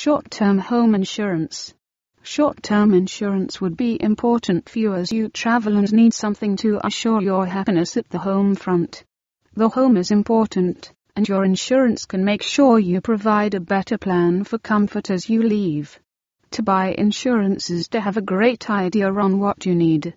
Short-term home insurance. Short-term insurance would be important for you as you travel and need something to assure your happiness at the home front. The home is important, and your insurance can make sure you provide a better plan for comfort as you leave. To buy insurance is to have a great idea on what you need.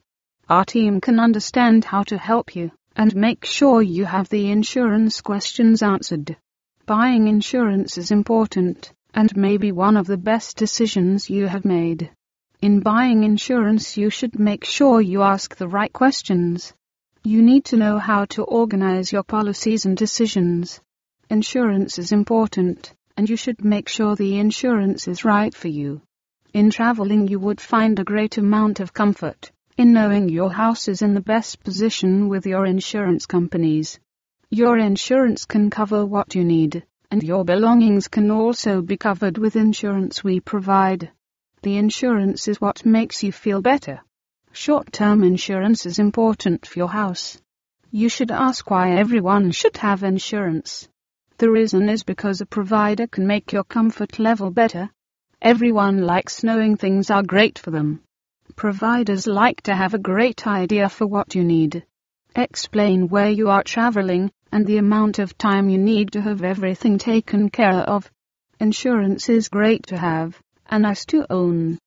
Our team can understand how to help you, and make sure you have the insurance questions answered. Buying insurance is important, and may be one of the best decisions you have made. In buying insurance, you should make sure you ask the right questions. You need to know how to organize your policies and decisions. Insurance is important, and you should make sure the insurance is right for you. In traveling, you would find a great amount of comfort in knowing your house is in the best position with your insurance companies. Your insurance can cover what you need, and your belongings can also be covered with insurance we provide. The insurance is what makes you feel better. Short-term insurance is important for your house. You should ask why everyone should have insurance. The reason is because a provider can make your comfort level better. Everyone likes knowing things are great for them. Providers like to have a great idea for what you need. Explain where you are traveling and the amount of time you need to have everything taken care of. Insurance is great to have, and nice to own.